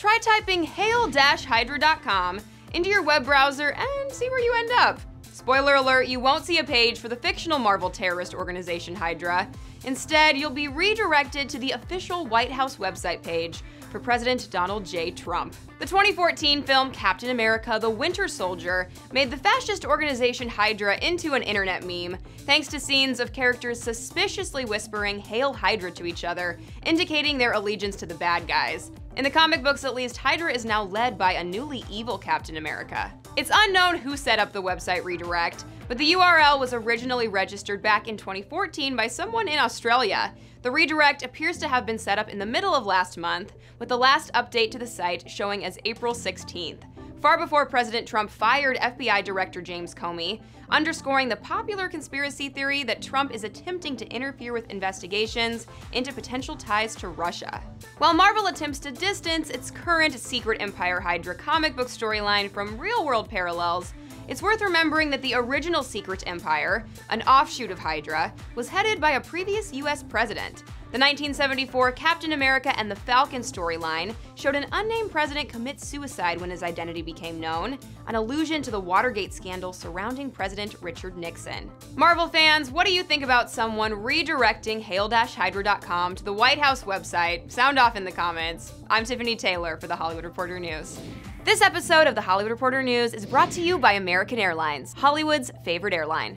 try typing Hail-Hydra.com into your web browser and see where you end up. Spoiler alert, you won't see a page for the fictional Marvel terrorist organization Hydra. Instead, you'll be redirected to the official White House website page for President Donald J. Trump. The 2014 film Captain America: The Winter Soldier made the fascist organization Hydra into an internet meme, thanks to scenes of characters suspiciously whispering "Hail Hydra" to each other, indicating their allegiance to the bad guys. In the comic books at least, Hydra is now led by a newly evil Captain America. It's unknown who set up the website redirect, but the URL was originally registered back in 2014 by someone in Australia. The redirect appears to have been set up in the middle of last month, with the last update to the site showing as April 16th, far before President Trump fired FBI Director James Comey, underscoring the popular conspiracy theory that Trump is attempting to interfere with investigations into potential ties to Russia. While Marvel attempts to distance its current Secret Empire Hydra comic book storyline from real-world parallels, it's worth remembering that the original Secret Empire, an offshoot of Hydra, was headed by a previous US president. The 1974 Captain America and the Falcon storyline showed an unnamed president commit suicide when his identity became known, an allusion to the Watergate scandal surrounding President Richard Nixon. Marvel fans, what do you think about someone redirecting Hail-Hydra.com to the White House website? Sound off in the comments. I'm Tiffany Taylor for The Hollywood Reporter News. This episode of The Hollywood Reporter News is brought to you by American Airlines, Hollywood's favorite airline.